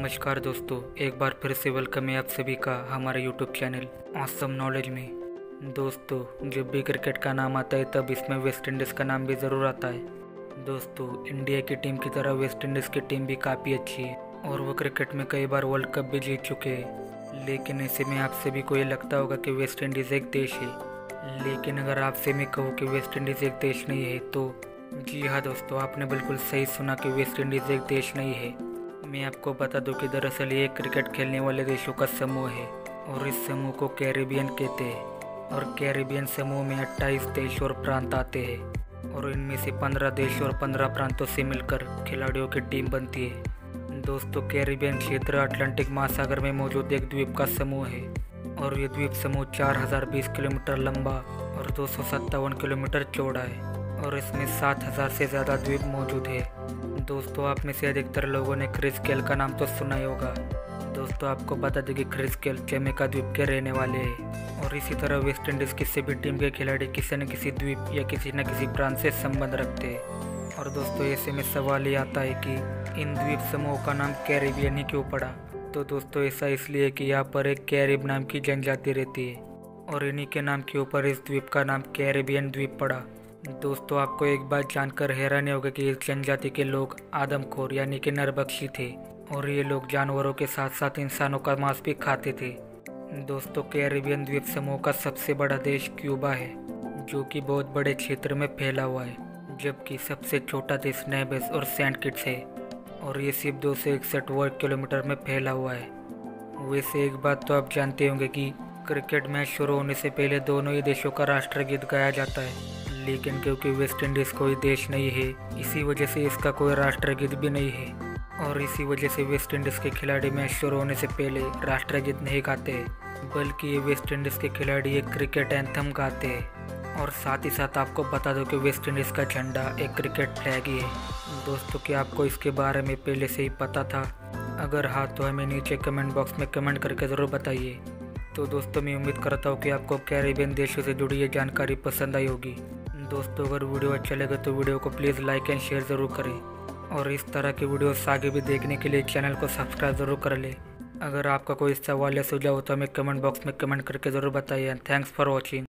नमस्कार दोस्तों, एक बार फिर से वेलकम है आप सभी का हमारे YouTube चैनल ऑसम नॉलेज में। दोस्तों, जब भी क्रिकेट का नाम आता है तब इसमें वेस्ट इंडीज़ का नाम भी ज़रूर आता है। दोस्तों, इंडिया की टीम की तरह वेस्ट इंडीज़ की टीम भी काफ़ी अच्छी है और वो क्रिकेट में कई बार वर्ल्ड कप भी जीत चुके हैं। लेकिन ऐसे में आप सभी को ये लगता होगा कि वेस्ट इंडीज़ एक देश है, लेकिन अगर आपसे मैं कहूँ कि वेस्ट इंडीज़ एक देश नहीं है तो जी हाँ दोस्तों, आपने बिल्कुल सही सुना कि वेस्ट इंडीज़ एक देश नहीं है। मैं आपको बता दूं कि दरअसल ये क्रिकेट खेलने वाले देशों का समूह है और इस समूह को कैरिबियन कहते हैं। और कैरिबियन समूह में 28 देश और प्रांत आते हैं और इनमें से 15 देश और 15 प्रांतों से मिलकर खिलाड़ियों की टीम बनती है। दोस्तों, कैरिबियन क्षेत्र अटलांटिक महासागर में मौजूद एक द्वीप का समूह है और ये द्वीप समूह 4020 किलोमीटर लंबा और 257 किलोमीटर चौड़ा है और इसमें 7000 से ज़्यादा द्वीप मौजूद है। दोस्तों, आप में से अधिकतर लोगों ने क्रिस गेल का नाम तो सुना ही होगा। दोस्तों, आपको बता दें कि क्रिस गेल जमैका द्वीप के रहने वाले हैं और इसी तरह वेस्ट इंडीज़ की सभी टीम के खिलाड़ी किसी न किसी द्वीप या किसी न किसी प्रांत से संबंध रखते हैं। और दोस्तों, ऐसे में सवाल ये आता है कि इन द्वीप समूहों का नाम कैरिबियन ही क्यों पड़ा। तो दोस्तों, ऐसा इसलिए कि यहाँ पर एक कैरिब नाम की जनजाति रहती है और इन्हीं के नाम के ऊपर इस द्वीप का नाम कैरिबियन द्वीप पड़ा। दोस्तों, आपको एक बात जानकर हैरानी होगी कि इस जनजाति के लोग आदमखोर यानी कि नरभक्षी थे और ये लोग जानवरों के साथ साथ इंसानों का मांस भी खाते थे। दोस्तों, कैरिबियन द्वीप समूह का सबसे बड़ा देश क्यूबा है जो कि बहुत बड़े क्षेत्र में फैला हुआ है, जबकि सबसे छोटा देश नेविस और सेंट किट्स है और ये सिर्फ 261 वर्ग किलोमीटर में फैला हुआ है। वैसे एक बात तो आप जानते होंगे कि क्रिकेट मैच शुरू होने से पहले दोनों ही देशों का राष्ट्रगीत गाया जाता है, लेकिन क्योंकि वेस्ट इंडीज़ कोई देश नहीं है इसी वजह से इसका कोई राष्ट्रगीत भी नहीं है और इसी वजह से वेस्ट इंडीज़ के खिलाड़ी मैच शुरू होने से पहले राष्ट्रगीत नहीं गाते, बल्कि ये वेस्ट इंडीज़ के खिलाड़ी एक क्रिकेट एंथम गाते हैं। और साथ ही साथ आपको बता दो कि वेस्ट इंडीज़ का झंडा एक क्रिकेट फ्लैग ही है। दोस्तों, क्या आपको इसके बारे में पहले से ही पता था? अगर हाँ तो हमें नीचे कमेंट बॉक्स में कमेंट करके ज़रूर बताइए। तो दोस्तों, मैं उम्मीद करता हूँ कि आपको कैरिबियन देशों से जुड़ी ये जानकारी पसंद आई होगी। दोस्तों, अगर वीडियो अच्छा लगे तो वीडियो को प्लीज़ लाइक एंड शेयर ज़रूर करें और इस तरह के वीडियोस आगे भी देखने के लिए चैनल को सब्सक्राइब ज़रूर कर लें। अगर आपका कोई सवाल या सुझाव हो तो हमें कमेंट बॉक्स में कमेंट करके ज़रूर बताइए। Thanks for watching.